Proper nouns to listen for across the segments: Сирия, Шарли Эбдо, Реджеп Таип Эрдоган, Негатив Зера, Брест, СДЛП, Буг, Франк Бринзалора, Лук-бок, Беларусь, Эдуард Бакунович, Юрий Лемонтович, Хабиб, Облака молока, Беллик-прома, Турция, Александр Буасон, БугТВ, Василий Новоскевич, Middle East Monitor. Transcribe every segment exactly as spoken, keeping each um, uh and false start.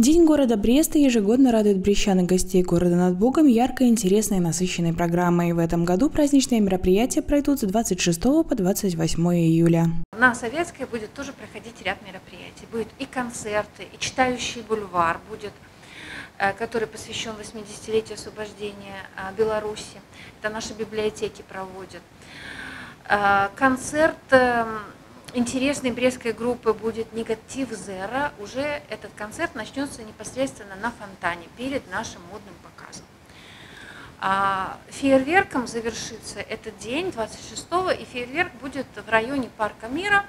День города Бреста ежегодно радует брестян и гостей города над Бугом яркой, интересной и насыщенной программой. В этом году праздничные мероприятия пройдут с двадцать шестого по двадцать восьмое июля. На Советской будет тоже проходить ряд мероприятий. Будут и концерты, и читающий бульвар будет, который посвящен восьмидесятилетию освобождения Беларуси. Это наши библиотеки проводят. Концерт интересной брестской группы будет «Негатив Зера». Уже этот концерт начнется непосредственно на фонтане перед нашим модным показом. Фейерверком завершится этот день, двадцать шестого, и фейерверк будет в районе Парка Мира,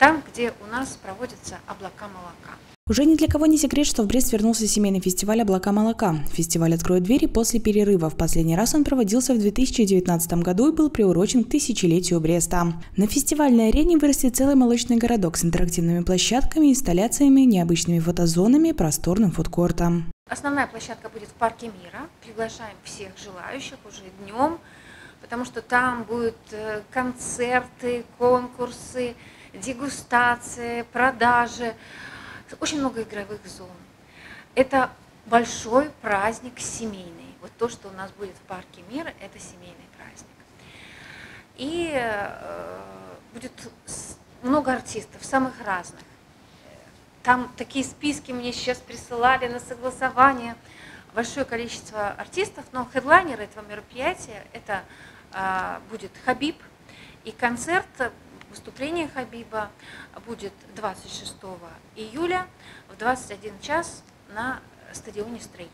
там, где у нас проводятся «Облака молока». Уже ни для кого не секрет, что в Брест вернулся семейный фестиваль «Облака молока». Фестиваль откроет двери после перерыва. В последний раз он проводился в две тысячи девятнадцатом году и был приурочен к тысячелетию Бреста. На фестивальной арене вырастет целый молочный городок с интерактивными площадками, инсталляциями, необычными фотозонами, просторным фудкортом. Основная площадка будет в Парке Мира. Приглашаем всех желающих уже днем, потому что там будут концерты, конкурсы, дегустации, продажи. Очень много игровых зон. Это большой праздник семейный. Вот то, что у нас будет в Парке Мира, это семейный праздник. И э, будет много артистов, самых разных. Там такие списки мне сейчас присылали на согласование. Большое количество артистов, но хедлайнеры этого мероприятия, это э, будет Хабиб. И концерт... Выступление Хабиба будет двадцать шестого июля в двадцать один час на стадионе «Строитель».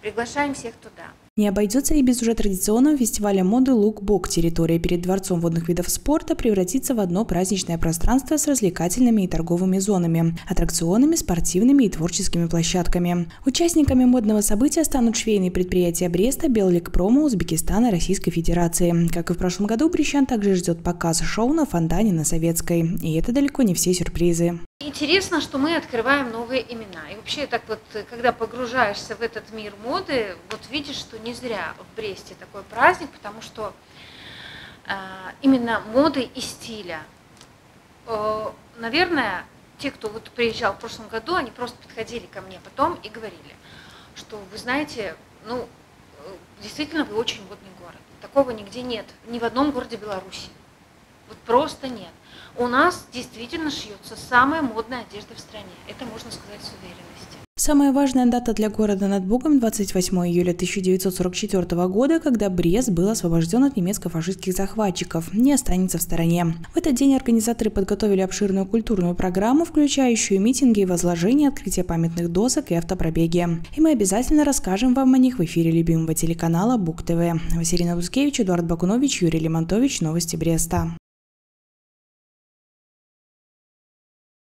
Приглашаем всех туда. Не обойдется и без уже традиционного фестиваля моды «Лук-бок». Территория перед Дворцом водных видов спорта превратится в одно праздничное пространство с развлекательными и торговыми зонами, аттракционами, спортивными и творческими площадками. Участниками модного события станут швейные предприятия Бреста, Беллик-прома, Узбекистана, Российской Федерации. Как и в прошлом году, брестян также ждет показ шоу на фонтане на Советской. И это далеко не все сюрпризы. Интересно, что мы открываем новые имена. И вообще, так вот, когда погружаешься в этот мир моды, вот видишь, что не зря в Бресте такой праздник, потому что э, именно моды и стиля. Э, наверное, те, кто вот приезжал в прошлом году, они просто подходили ко мне потом и говорили, что вы знаете, ну, действительно, вы очень модный город. Такого нигде нет, ни в одном городе Беларуси. Вот просто нет. У нас действительно шьется самая модная одежда в стране. Это можно сказать с уверенностью. Самая важная дата для города над Бугом – двадцать восьмое июля тысяча девятьсот сорок четвёртого года, когда Брест был освобожден от немецко-фашистских захватчиков, не останется в стороне. В этот день организаторы подготовили обширную культурную программу, включающую митинги и возложения, открытие памятных досок и автопробеги. И мы обязательно расскажем вам о них в эфире любимого телеканала БугТВ. Василий Новоскевич, Эдуард Бакунович, Юрий Лемонтович, новости Бреста.